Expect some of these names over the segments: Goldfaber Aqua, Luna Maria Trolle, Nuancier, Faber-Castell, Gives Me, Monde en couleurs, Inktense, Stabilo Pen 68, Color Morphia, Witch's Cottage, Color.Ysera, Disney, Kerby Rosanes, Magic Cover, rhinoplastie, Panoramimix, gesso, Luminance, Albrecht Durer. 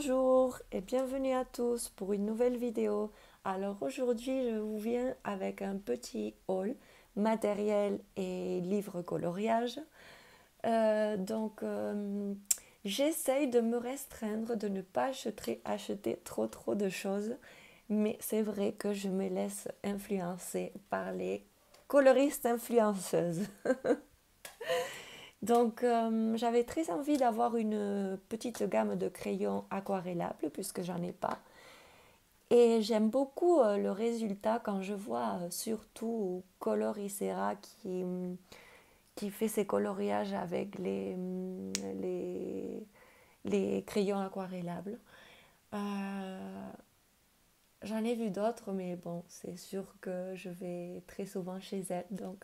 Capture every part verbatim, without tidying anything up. Bonjour et bienvenue à tous pour une nouvelle vidéo. Alors aujourd'hui je vous viens avec un petit haul matériel et livre coloriage. Euh, donc euh, j'essaye de me restreindre, de ne pas acheter, acheter trop trop de choses, mais c'est vrai que je me laisse influencer par les coloristes influenceuses. Donc euh, j'avais très envie d'avoir une petite gamme de crayons aquarellables puisque j'en ai pas. Et j'aime beaucoup euh, le résultat quand je vois euh, surtout Color.Ysera qui, qui fait ses coloriages avec les, les, les crayons aquarellables. Euh, j'en ai vu d'autres, mais bon, c'est sûr que je vais très souvent chez elle. Donc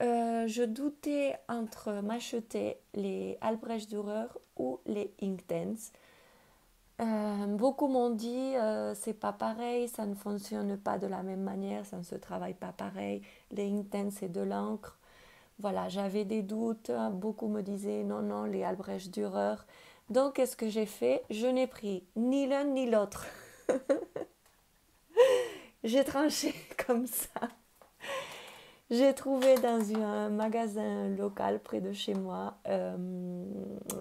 Euh, je doutais entre m'acheter les Albrecht Durer ou les Inktense. Euh, beaucoup m'ont dit euh, c'est pas pareil, ça ne fonctionne pas de la même manière, ça ne se travaille pas pareil. Les Inktense c'est de l'encre. Voilà, j'avais des doutes. Beaucoup me disaient non non les Albrecht Durer. Donc qu'est-ce que j'ai fait? Je n'ai pris ni l'un ni l'autre. J'ai tranché comme ça. J'ai trouvé dans un magasin local près de chez moi euh,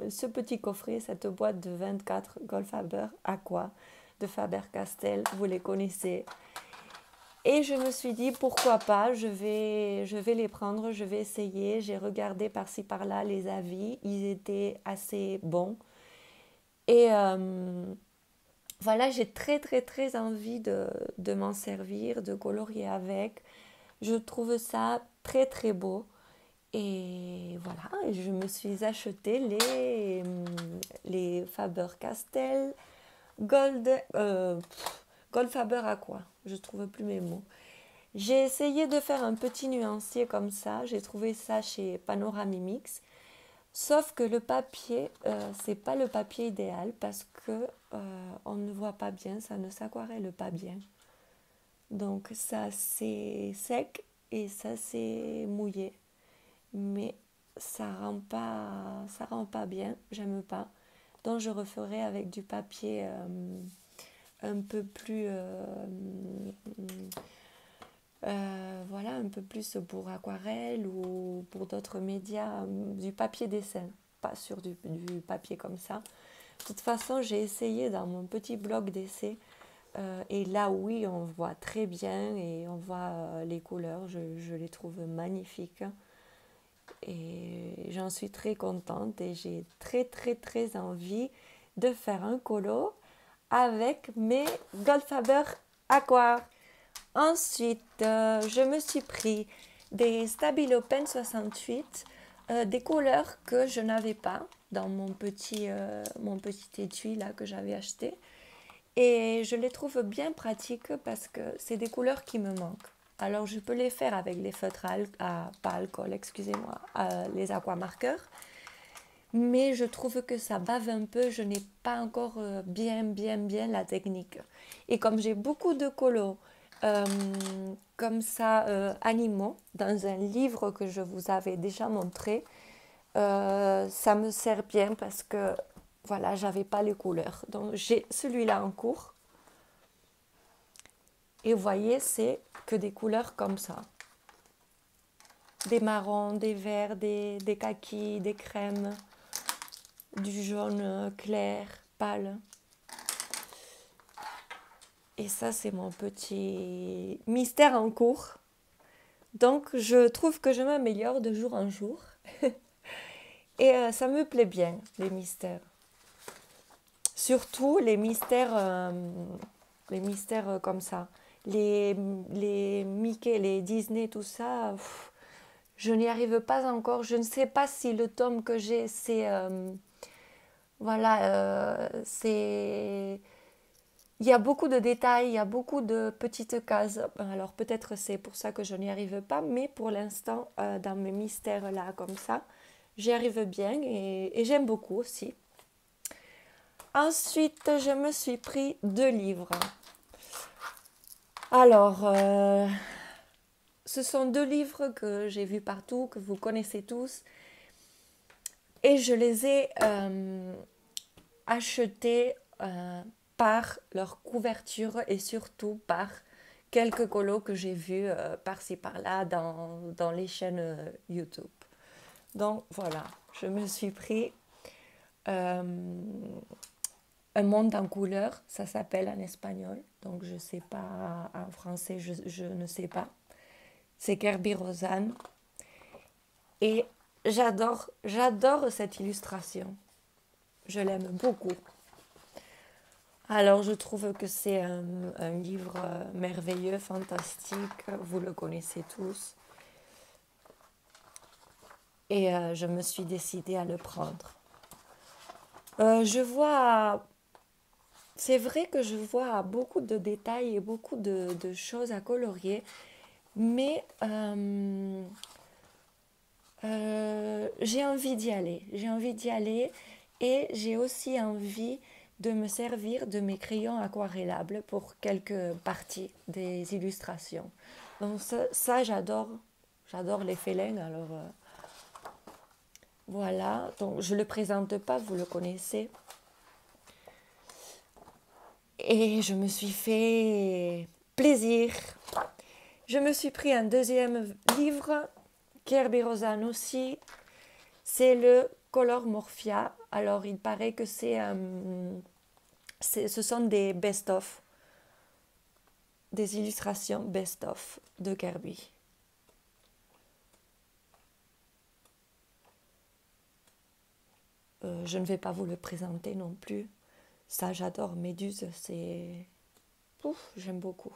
ce petit coffret, cette boîte de vingt-quatre Goldfaber Aqua de Faber-Castell, vous les connaissez. Et je me suis dit pourquoi pas, je vais, je vais les prendre, je vais essayer. J'ai regardé par-ci par-là les avis, ils étaient assez bons. Et euh, voilà, j'ai très très très envie de, de m'en servir, de colorier avec. Je trouve ça très très beau et voilà, je me suis acheté les, les Faber-Castell Gold, euh, Goldfaber Aqua, je ne trouve plus mes mots. J'ai essayé de faire un petit nuancier comme ça, j'ai trouvé ça chez Panoramimix, sauf que le papier, euh, c'est pas le papier idéal parce que euh, on ne voit pas bien, ça ne s'aquarelle pas bien. Donc ça c'est sec et ça c'est mouillé, mais ça rend pas, ça rend pas bien, j'aime pas. Donc je referai avec du papier euh, un peu plus, euh, euh, voilà, un peu plus pour aquarelle ou pour d'autres médias, du papier dessin, pas sur du, du papier comme ça. De toute façon j'ai essayé dans mon petit blog d'essai. Euh, et là, oui, on voit très bien et on voit euh, les couleurs. Je, je les trouve magnifiques. Et j'en suis très contente. Et j'ai très, très, très envie de faire un colo avec mes Goldfaber Aqua. Ensuite, euh, je me suis pris des Stabilo Pen soixante-huit, euh, des couleurs que je n'avais pas dans mon petit, euh, mon petit étui là, que j'avais acheté. Et je les trouve bien pratiques parce que c'est des couleurs qui me manquent. Alors je peux les faire avec les feutres à, à pas alcool, excusez-moi, les aquamarqueurs. Mais je trouve que ça bave un peu, je n'ai pas encore bien, bien, bien la technique. Et comme j'ai beaucoup de colos euh, comme ça, euh, animaux, dans un livre que je vous avais déjà montré, euh, ça me sert bien parce que voilà, j'avais pas les couleurs. Donc j'ai celui-là en cours. Et vous voyez, c'est que des couleurs comme ça. Des marrons, des verts, des, des kakis, des crèmes, du jaune clair, pâle. Et ça, c'est mon petit mystère en cours. Donc je trouve que je m'améliore de jour en jour. Et euh, ça me plaît bien, les mystères. Surtout les mystères, euh, les mystères comme ça, les, les Mickey, les Disney, tout ça, pff, je n'y arrive pas encore. Je ne sais pas si le tome que j'ai, c'est, euh, voilà, euh, c'est, il y a beaucoup de détails, il y a beaucoup de petites cases. Alors peut-être c'est pour ça que je n'y arrive pas, mais pour l'instant, euh, dans mes mystères là, comme ça, j'y arrive bien et, et j'aime beaucoup aussi. Ensuite, je me suis pris deux livres. Alors, euh, ce sont deux livres que j'ai vus partout, que vous connaissez tous. Et je les ai euh, achetés euh, par leur couverture et surtout par quelques colos que j'ai vus euh, par-ci par-là dans, dans les chaînes euh, YouTube. Donc voilà, je me suis pris euh, un monde en couleurs, ça s'appelle en espagnol, donc je ne sais pas, en français je, je ne sais pas. C'est Kerby Rosanes et j'adore, j'adore cette illustration, je l'aime beaucoup. Alors je trouve que c'est un, un livre merveilleux, fantastique, vous le connaissez tous. Et euh, je me suis décidée à le prendre. Euh, je vois, c'est vrai que je vois beaucoup de détails et beaucoup de, de choses à colorier, mais euh, euh, j'ai envie d'y aller, j'ai envie d'y aller et j'ai aussi envie de me servir de mes crayons aquarellables pour quelques parties des illustrations. Donc ça, ça j'adore, j'adore les félins, alors... Euh, voilà, donc je ne le présente pas, vous le connaissez. Et je me suis fait plaisir. Je me suis pris un deuxième livre, Kerby Rosanes aussi. C'est le Color Morphia. Alors, il paraît que c'est, euh, ce sont des best-of, des illustrations best-of de Kerby. Euh, je ne vais pas vous le présenter non plus. Ça, j'adore. Méduse, c'est... Pouf, j'aime beaucoup.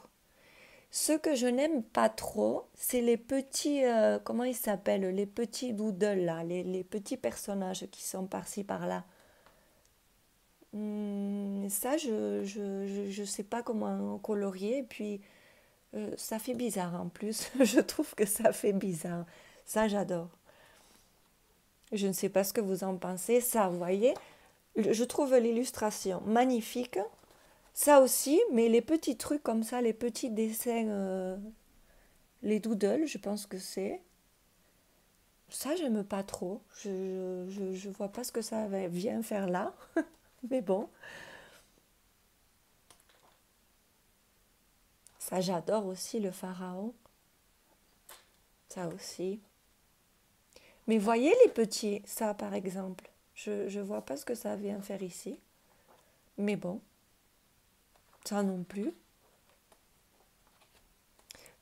Ce que je n'aime pas trop, c'est les petits... Euh, comment ils s'appellent? Les petits doodles, là. Les, les petits personnages qui sont par-ci, par-là. Hum, ça, je ne je, je, je sais pas comment colorier. Et puis, euh, ça fait bizarre en plus. Je trouve que ça fait bizarre. Ça, j'adore. Je ne sais pas ce que vous en pensez. Ça, vous voyez, je trouve l'illustration magnifique. Ça aussi, mais les petits trucs comme ça, les petits dessins, euh, les doodles, je pense que c'est... Ça, j'aime pas trop. Je, je, je vois pas ce que ça vient faire là. Mais bon. Ça, j'adore aussi le pharaon. Ça aussi. Mais voyez les petits, ça par exemple. Je ne vois pas ce que ça vient faire ici. Mais bon, ça non plus.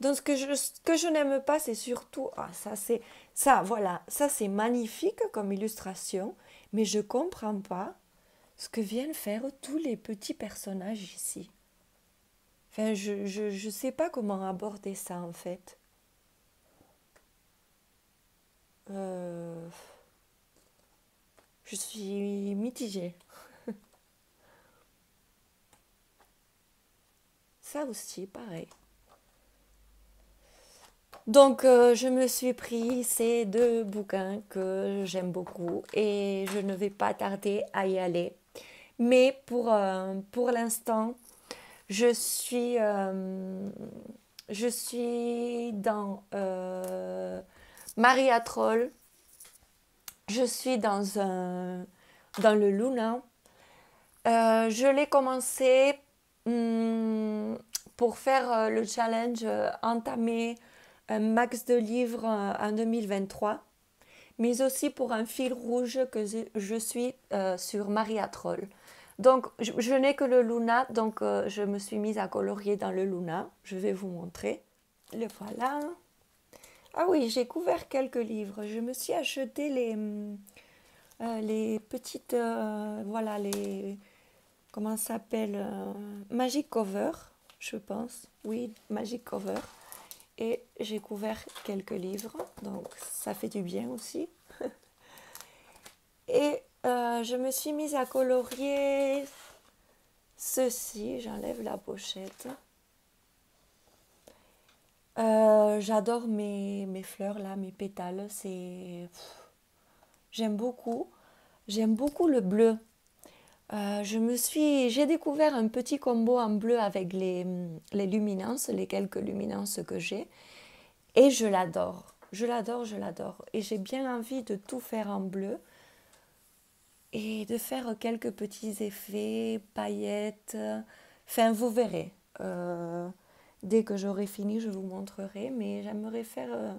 Donc ce que je, ce que je n'aime pas, c'est surtout... Ah, ça c'est... Ça, voilà. Ça c'est magnifique comme illustration. Mais je ne comprends pas ce que viennent faire tous les petits personnages ici. Enfin, je ne je, je sais pas comment aborder ça en fait. Euh, je suis mitigée. Ça aussi, pareil. Donc, euh, je me suis pris ces deux bouquins que j'aime beaucoup et je ne vais pas tarder à y aller. Mais pour, euh, pour l'instant, je suis, euh, je suis dans... Euh, Maria Trolle, je suis dans, un, dans le Luna. Euh, je l'ai commencé hum, pour faire le challenge euh, entamer un max de livres euh, en deux mille vingt-trois, mais aussi pour un fil rouge que je, je suis euh, sur Maria Trolle. Donc, je, je n'ai que le Luna, donc euh, je me suis mise à colorier dans le Luna. Je vais vous montrer. Le voilà. Ah oui, j'ai couvert quelques livres. Je me suis acheté les, euh, les petites, euh, voilà, les, comment ça s'appelle, euh, Magic Cover, je pense. Oui, Magic Cover. Et j'ai couvert quelques livres, donc ça fait du bien aussi. Et euh, je me suis mise à colorier ceci. J'enlève la pochette. Euh, j'adore mes, mes fleurs là, mes pétales, c'est... J'aime beaucoup, j'aime beaucoup le bleu. Euh, je me suis... J'ai découvert un petit combo en bleu avec les, les luminances, les quelques luminances que j'ai. Et je l'adore, je l'adore, je l'adore. Et j'ai bien envie de tout faire en bleu. et de faire quelques petits effets, paillettes, enfin vous verrez. Euh, dès que j'aurai fini, je vous montrerai, mais j'aimerais faire euh,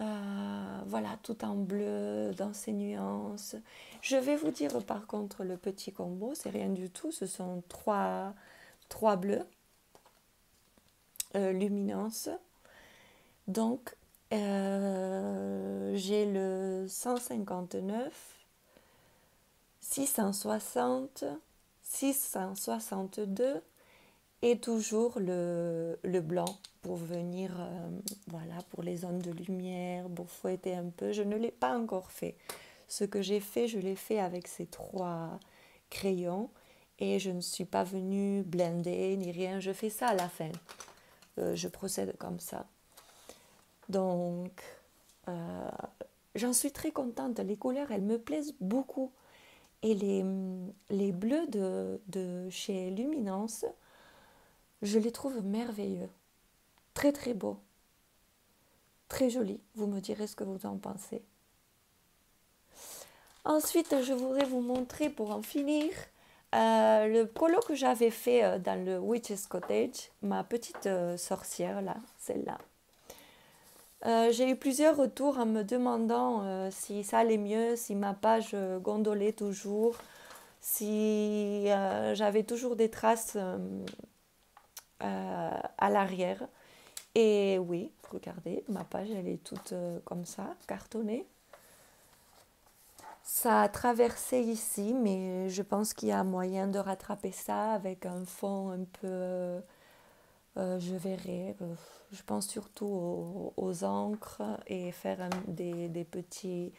euh, voilà, tout en bleu, dans ces nuances. Je vais vous dire par contre le petit combo, c'est rien du tout, ce sont trois, trois bleus, euh, Luminance. Donc, euh, j'ai le cent cinquante-neuf, six cent soixante, six cent soixante-deux et toujours le, le blanc pour venir, euh, voilà, pour les zones de lumière, bourfouetter un peu. Je ne l'ai pas encore fait. Ce que j'ai fait, je l'ai fait avec ces trois crayons et je ne suis pas venue blinder ni rien. Je fais ça à la fin. Euh, je procède comme ça. Donc, euh, j'en suis très contente. Les couleurs, elles me plaisent beaucoup. Et les, les bleus de, de chez Luminance, je les trouve merveilleux. Très, très beaux. Très jolis. Vous me direz ce que vous en pensez. Ensuite, je voudrais vous montrer, pour en finir, euh, le colo que j'avais fait dans le Witch's Cottage. Ma petite euh, sorcière, là, celle-là. Euh, j'ai eu plusieurs retours en me demandant euh, si ça allait mieux, si ma page euh, gondolait toujours, si euh, j'avais toujours des traces euh, euh, à l'arrière. Et oui, regardez, ma page elle est toute euh, comme ça, cartonnée. Ça a traversé ici, mais je pense qu'il y a moyen de rattraper ça avec un fond un peu... Euh, Euh, je verrai, euh, je pense surtout aux, aux encres et faire un, des, des, petits,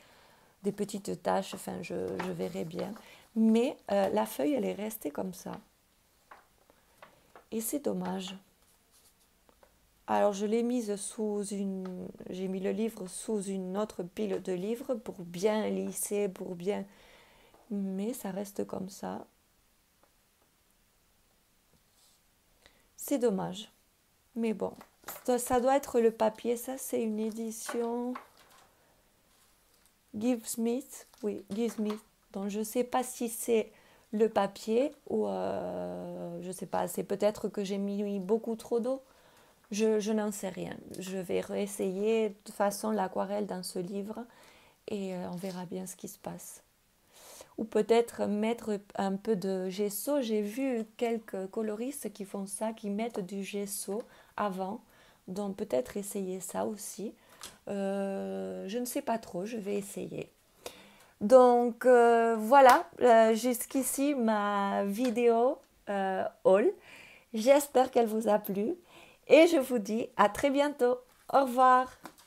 des petites tâches, enfin je, je verrai bien. Mais euh, la feuille, elle est restée comme ça. Et c'est dommage. Alors je l'ai mise sous une... J'ai mis le livre sous une autre pile de livres pour bien lisser, pour bien... Mais ça reste comme ça. C'est dommage, mais bon, ça, ça doit être le papier, ça c'est une édition Gives Me, oui, Gives Me, donc je ne sais pas si c'est le papier ou euh, je ne sais pas, c'est peut-être que j'ai mis beaucoup trop d'eau, je, je n'en sais rien, je vais réessayer de toute façon l'aquarelle dans ce livre et euh, on verra bien ce qui se passe. Ou peut-être mettre un peu de gesso. J'ai vu quelques coloristes qui font ça, qui mettent du gesso avant. Donc peut-être essayer ça aussi. Euh, je ne sais pas trop, je vais essayer. Donc euh, voilà, euh, jusqu'ici ma vidéo euh, haul. J'espère qu'elle vous a plu. Et je vous dis à très bientôt. Au revoir.